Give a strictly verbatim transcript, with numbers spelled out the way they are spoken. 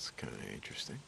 That's kind of interesting.